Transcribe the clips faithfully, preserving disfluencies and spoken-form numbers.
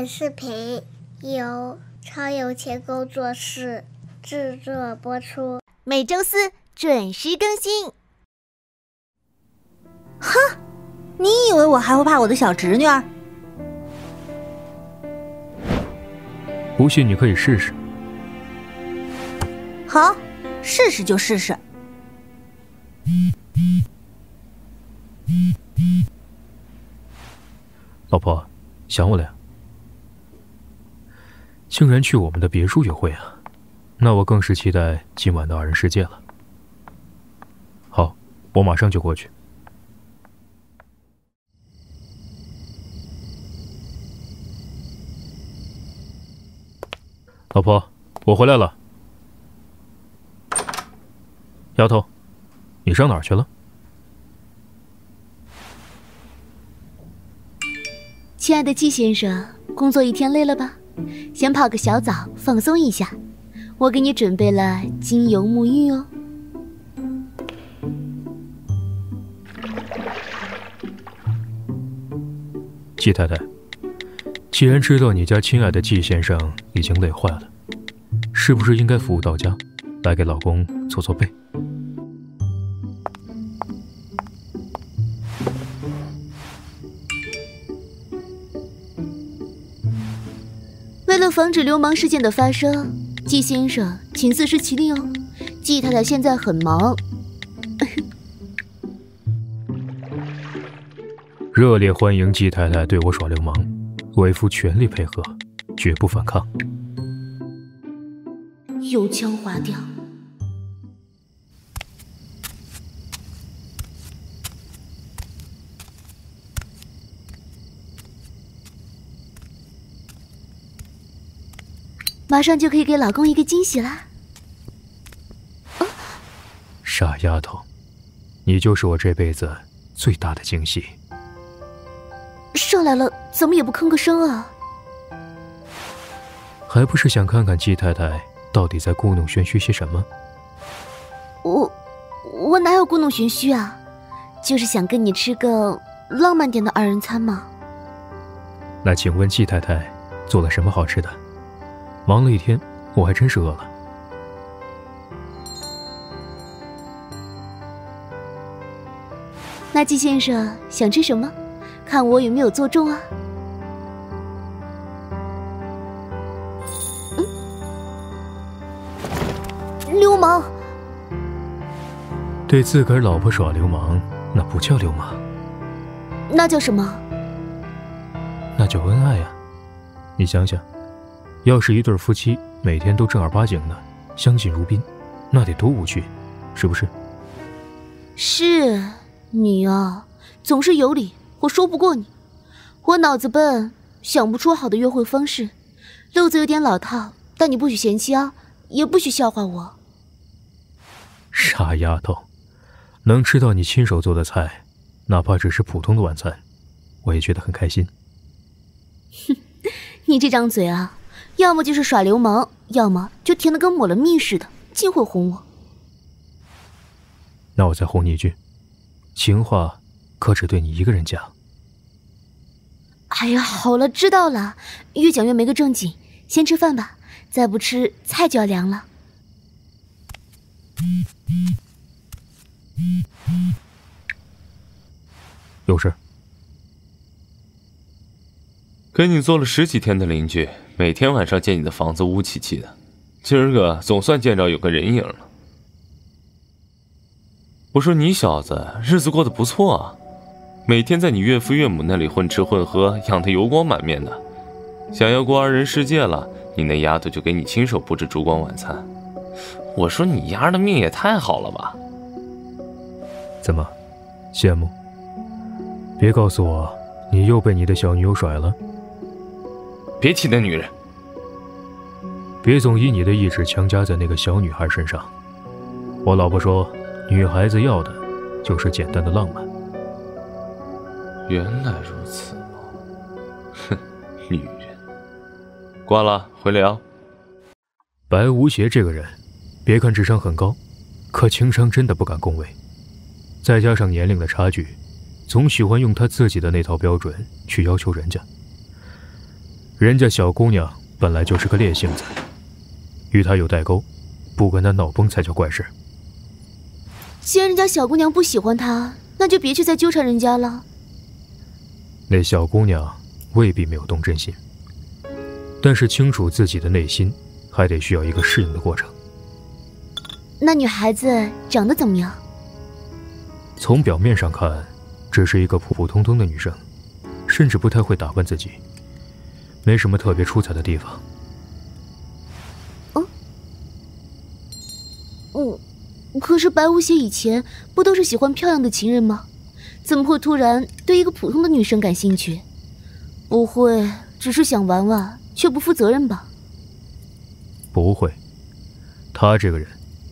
本视频由超有钱工作室制作播出，每周四准时更新。哼，你以为我还会怕我的小侄女儿？不信你可以试试。好，试试就试试。老婆，想我了呀？ 竟然去我们的别墅约会啊！那我更是期待今晚的二人世界了。好，我马上就过去。老婆，我回来了。丫头，你上哪儿去了？亲爱的季先生，工作一天累了吧？ 想泡个小澡放松一下，我给你准备了精油沐浴哦。季太太，既然知道你家亲爱的季先生已经累坏了，是不是应该服务到家，来给老公搓搓背？防止流氓事件的发生，季先生请自食其力哦。季太太现在很忙。热烈欢迎季太太对我耍流氓，为夫全力配合，绝不反抗。油腔滑调。马上就可以给老公一个惊喜啦！哦，傻丫头，你就是我这辈子最大的惊喜。上来了，怎么也不吭个声啊？还不是想看看季太太到底在故弄玄虚些什么？我，我哪有故弄玄虚啊？就是想跟你吃个浪漫点的二人餐嘛。那请问季太太做了什么好吃的？ 忙了一天，我还真是饿了。那季先生想吃什么？看我有没有做中啊！嗯，流氓！对自个儿老婆耍流氓，那不叫流氓。那叫什么？那叫恩爱呀！你想想。 要是一对夫妻每天都正儿八经的相敬如宾，那得多无趣，是不是？是你啊，总是有理，我说不过你。我脑子笨，想不出好的约会方式，路子有点老套，但你不许嫌弃啊，也不许笑话我。傻丫头，能吃到你亲手做的菜，哪怕只是普通的晚餐，我也觉得很开心。哼，你这张嘴啊！ 要么就是耍流氓，要么就甜的跟抹了蜜似的，尽会哄我。那我再哄你一句，情话可只对你一个人讲。哎呀，好了，知道了，越讲越没个正经。先吃饭吧，再不吃菜就要凉了。有事。给你做了十几天的邻居。 每天晚上见你的房子乌漆漆的，今儿个总算见着有个人影了。我说你小子日子过得不错啊，每天在你岳父岳母那里混吃混喝，养得油光满面的。想要过二人世界了，你那丫头就给你亲手布置烛光晚餐。我说你丫的命也太好了吧？怎么，羡慕？别告诉我你又被你的小女友甩了。 别提那女人，别总以你的意志强加在那个小女孩身上。我老婆说，女孩子要的就是简单的浪漫。原来如此嘛，哼，女人。挂了，回聊。白无邪这个人，别看智商很高，可情商真的不敢恭维。再加上年龄的差距，总喜欢用他自己的那套标准去要求人家。人家小姑娘本来就是个烈性子，与她有代沟，不跟她闹崩才叫怪事。既然人家小姑娘不喜欢他，那就别去再纠缠人家了。那小姑娘未必没有动真心，但是清楚自己的内心，还得需要一个适应的过程。那女孩子长得怎么样？从表面上看，只是一个普普通通的女生，甚至不太会打扮自己，没什么特别出彩的地方。嗯，嗯，可是白无邪以前不都是喜欢漂亮的情人吗？怎么会突然对一个普通的女生感兴趣？不会只是想玩玩，却不负责任吧？不会，他这个人，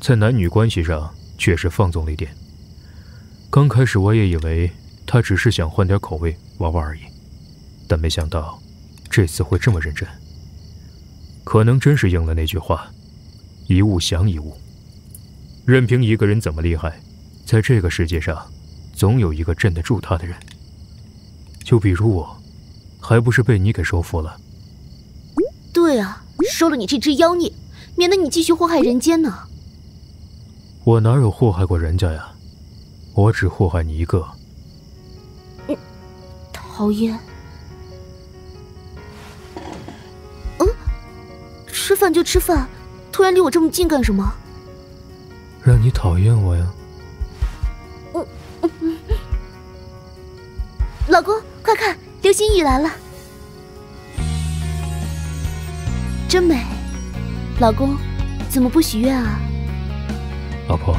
在男女关系上确实放纵了一点。刚开始我也以为他只是想换点口味玩玩而已，但没想到这次会这么认真。可能真是应了那句话，一物降一物。任凭一个人怎么厉害，在这个世界上总有一个镇得住他的人。就比如我，还不是被你给收服了？对啊，收了你这只妖孽，免得你继续祸害人间呢。我哪有祸害过人家呀？我只祸害你一个。嗯，讨厌。嗯，吃饭就吃饭，突然离我这么近干什么？让你讨厌我呀。嗯嗯嗯。老公，快看，流星雨来了，真美。老公，怎么不许愿啊？老婆，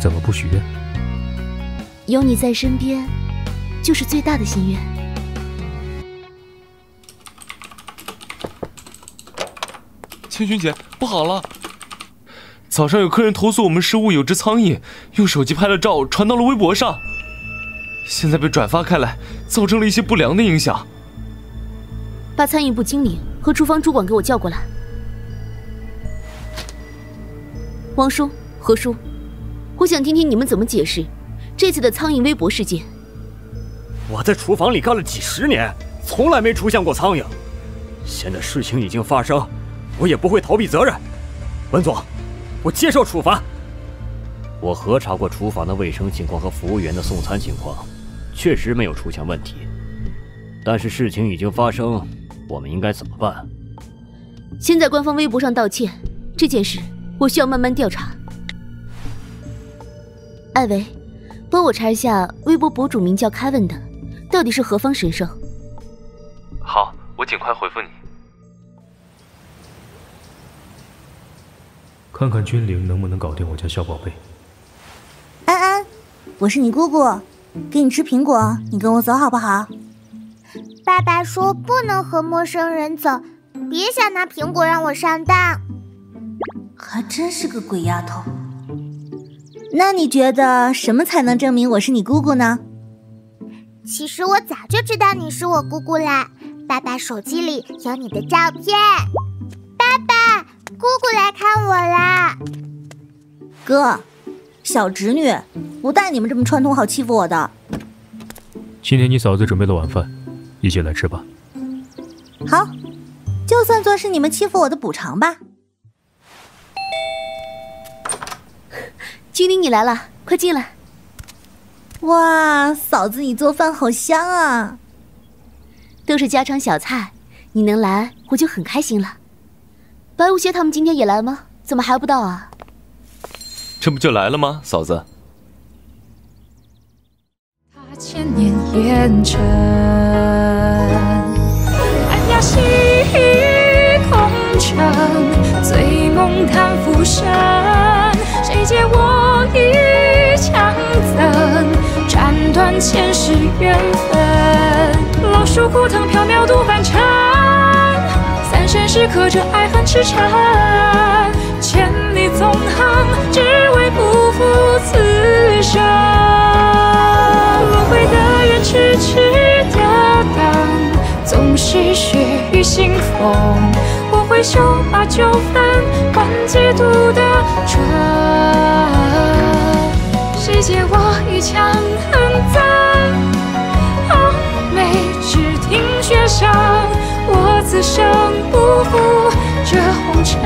怎么不许愿？有你在身边，就是最大的心愿。千寻姐，不好了！早上有客人投诉我们食物有只苍蝇，用手机拍了照，传到了微博上，现在被转发开来，造成了一些不良的影响。把餐饮部经理和厨房主管给我叫过来。王叔、何叔，我想听听你们怎么解释这次的苍蝇微博事件。我在厨房里干了几十年，从来没出现过苍蝇。现在事情已经发生，我也不会逃避责任。文总，我接受处罚。我核查过厨房的卫生情况和服务员的送餐情况，确实没有出现问题。但是事情已经发生，我们应该怎么办？先在官方微博上道歉，这件事我需要慢慢调查。艾维，帮我查一下微博博主名叫凯文的到底是何方神圣。好，我尽快回复你。看看君灵能不能搞定我家小宝贝。安安，我是你姑姑，给你吃苹果，你跟我走好不好？爸爸说不能和陌生人走，别想拿苹果让我上当。还真是个鬼丫头。那你觉得什么才能证明我是你姑姑呢？其实我早就知道你是我姑姑啦，爸爸手机里有你的照片。爸爸，姑姑来看我啦！哥，小侄女，不带你们这么传统好欺负我的。今天你嫂子准备了晚饭，一起来吃吧。好，就算作是你们欺负我的补偿吧。君玲，你来了，快进来。哇，嫂子，你做饭好香啊！都是家常小菜，你能来我就很开心了。白无邪他们今天也来吗？怎么还不到啊？这不就来了吗，嫂子？他千年烟尘，暗鸦西空城，醉梦叹浮生。谁解我一枪赠，斩断前世缘分。老树枯藤飘渺渡凡尘，三生石刻着爱恨痴缠。千里纵横，只为不负此生。轮回的缘痴痴的等，总是血雨腥风。我挥手把纠纷换几度的春，谁借我一腔恨憎？傲眉只听雪声，我自生不负这红尘。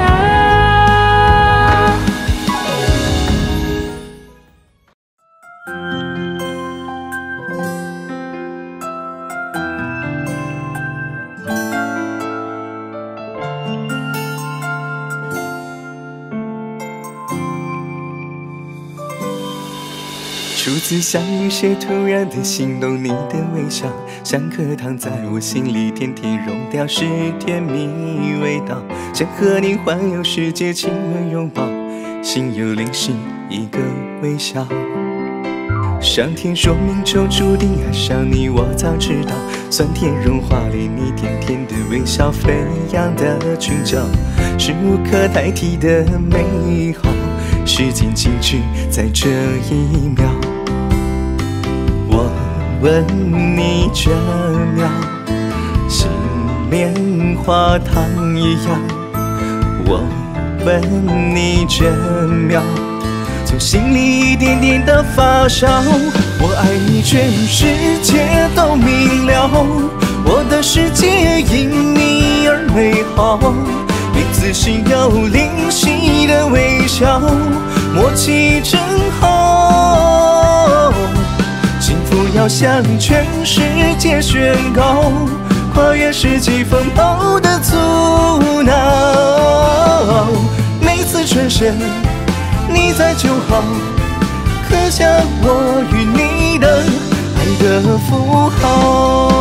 初次相遇时，突然的心动，你的微笑像颗糖，在我心里天天融掉，是甜蜜味道。想和你环游世界，亲吻拥抱，心有灵犀一个微笑。上天说命中注定爱上你，我早知道。酸甜融化里，你甜甜的微笑，飞扬的裙角，是无可代替的美好。 时间静止在这一秒，我吻你这秒，像棉花糖一样。我吻你这秒，从心里一点点的发烧。我爱你，全世界都明了，我的世界因你而美好。 你自信又灵犀的微笑，默契真好。幸福要向全世界宣告，跨越世纪风暴的阻挠。每次转身，你在就好，刻下我与你的爱的符号。